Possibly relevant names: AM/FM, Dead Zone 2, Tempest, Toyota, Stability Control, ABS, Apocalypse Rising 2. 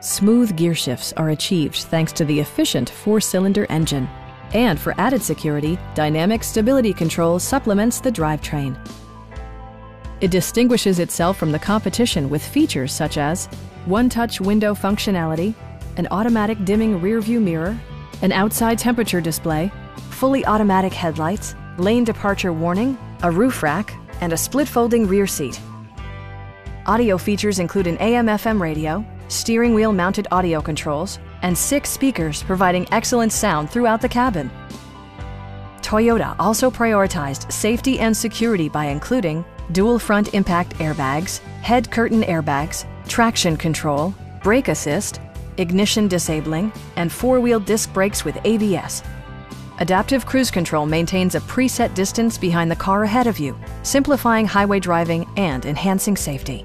Smooth gear shifts are achieved thanks to the efficient four-cylinder engine. And for added security, dynamic stability control supplements the drivetrain. It distinguishes itself from the competition with features such as one-touch window functionality, an automatic dimming rearview mirror, an outside temperature display, fully automatic headlights, lane departure warning, a roof rack, and a split-folding rear seat. Audio features include an AM/FM radio, steering wheel-mounted audio controls, and 6 speakers providing excellent sound throughout the cabin. Toyota also prioritized safety and security by including dual front impact airbags, head curtain airbags, traction control, brake assist, ignition disabling, and 4-wheel disc brakes with ABS. Adaptive Cruise Control maintains a preset distance behind the car ahead of you, simplifying highway driving and enhancing safety.